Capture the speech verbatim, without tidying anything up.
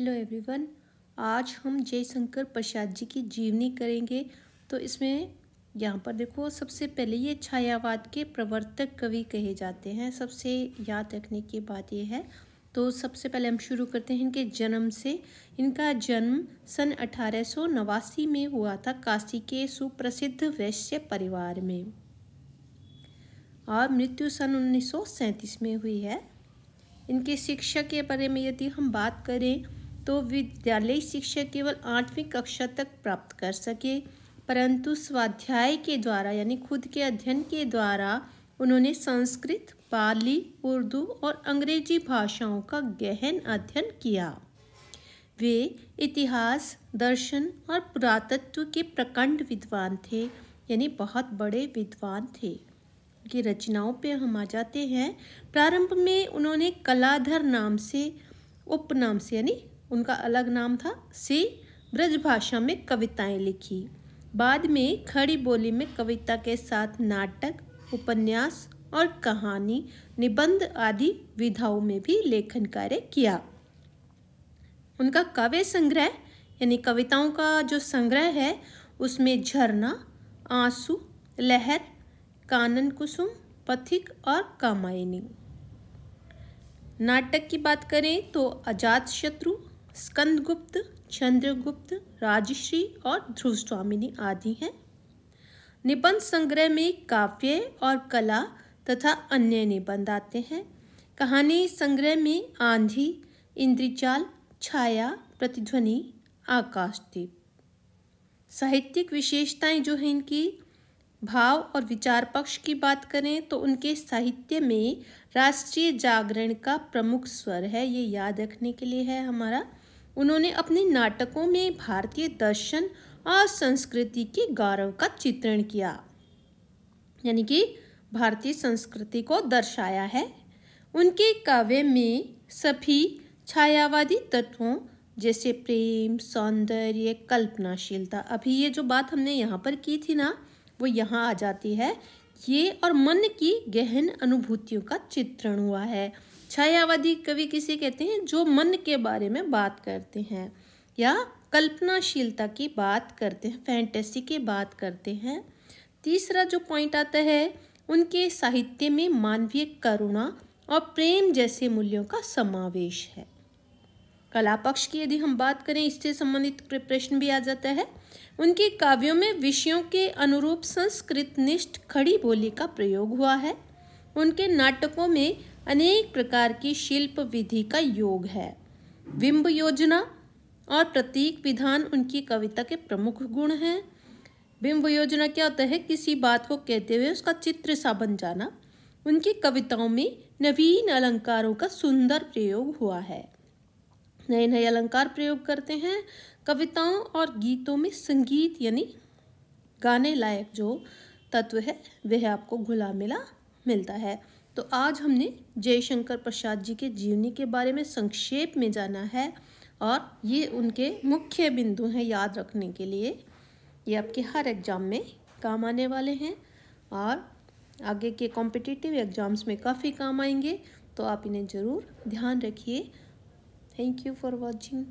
Hello everyone, आज हम जयशंकर प्रसाद जी की जीवनी करेंगे। तो इसमें यहाँ पर देखो, सबसे पहले ये छायावाद के प्रवर्तक कवि कहे जाते हैं, सबसे याद रखने की बात ये है। तो सबसे पहले हम शुरू करते हैं इनके जन्म से। इनका जन्म सन अठारह सौ नवासी में हुआ था काशी के सुप्रसिद्ध वैश्य परिवार में, और मृत्यु सन उन्नीस सौ सैंतीस में हुई है। इनके शिक्षा के बारे में यदि हम बात करें तो विद्यालयी शिक्षा केवल आठवीं कक्षा तक प्राप्त कर सके, परंतु स्वाध्याय के द्वारा यानी खुद के अध्ययन के द्वारा उन्होंने संस्कृत, पाली, उर्दू और अंग्रेजी भाषाओं का गहन अध्ययन किया। वे इतिहास, दर्शन और पुरातत्व के प्रकांड विद्वान थे, यानी बहुत बड़े विद्वान थे। की रचनाओं पे हम आ जाते हैं। प्रारंभ में उन्होंने कलाधर नाम से, उपनाम से यानी उनका अलग नाम था से, ब्रजभाषा में कविताएं लिखी। बाद में खड़ी बोली में कविता के साथ नाटक, उपन्यास और कहानी, निबंध आदि विधाओं में भी लेखन कार्य किया। उनका काव्य संग्रह यानी कविताओं का जो संग्रह है उसमें झरना, आंसू, लहर, कानन कुसुम, पथिक और कामायनी। नाटक की बात करें तो अजात शत्रु, स्कंदगुप्त, चंद्रगुप्त, राजश्री और ध्रुवस्वामिनी आदि हैं। निबंध संग्रह में काव्य और कला तथा अन्य निबंध आते हैं। कहानी संग्रह में आंधी, इंद्रिचाल, छाया, प्रतिध्वनि, आकाशदीप। साहित्यिक विशेषताएं जो हैं इनकी, भाव और विचार पक्ष की बात करें तो उनके साहित्य में राष्ट्रीय जागरण का प्रमुख स्वर है, ये याद रखने के लिए है हमारा। उन्होंने अपने नाटकों में भारतीय दर्शन और संस्कृति के गौरव का चित्रण किया, यानी कि भारतीय संस्कृति को दर्शाया है। उनके काव्य में सभी छायावादी तत्वों जैसे प्रेम, सौंदर्य, कल्पनाशीलता, अभी ये जो बात हमने यहाँ पर की थी ना, वो यहाँ आ जाती है। ये और मन की गहन अनुभूतियों का चित्रण हुआ है। छायावादी कवि किसे कहते हैं? जो मन के बारे में बात करते हैं या कल्पनाशीलता की बात करते हैं, फैंटेसी की बात करते हैं। तीसरा जो पॉइंट आता है, उनके साहित्य में मानवीय करुणा और प्रेम जैसे मूल्यों का समावेश है। कला पक्ष की यदि हम बात करें, इससे संबंधित प्रश्न भी आ जाता है। उनके काव्यों में विषयों के अनुरूप संस्कृत निष्ठ खड़ी बोली का प्रयोग हुआ है। उनके नाटकों में अनेक प्रकार की शिल्प विधि का योग है। बिंब योजना और प्रतीक विधान उनकी कविता के प्रमुख गुण हैं। बिंब योजना क्या होता है? किसी बात को कहते हुए उसका चित्र सा बन जाना। उनकी कविताओं में नवीन अलंकारों का सुंदर प्रयोग हुआ है, नए नए अलंकार प्रयोग करते हैं। कविताओं और गीतों में संगीत यानी गाने लायक जो तत्व है वह आपको घुला मिला मिलता है। तो आज हमने जयशंकर प्रसाद जी के जीवनी के बारे में संक्षेप में जाना है, और ये उनके मुख्य बिंदु हैं याद रखने के लिए। ये आपके हर एग्ज़ाम में काम आने वाले हैं और आगे के कॉम्पिटिटिव एग्ज़ाम्स में काफ़ी काम आएंगे, तो आप इन्हें ज़रूर ध्यान रखिए। Thank you for watching.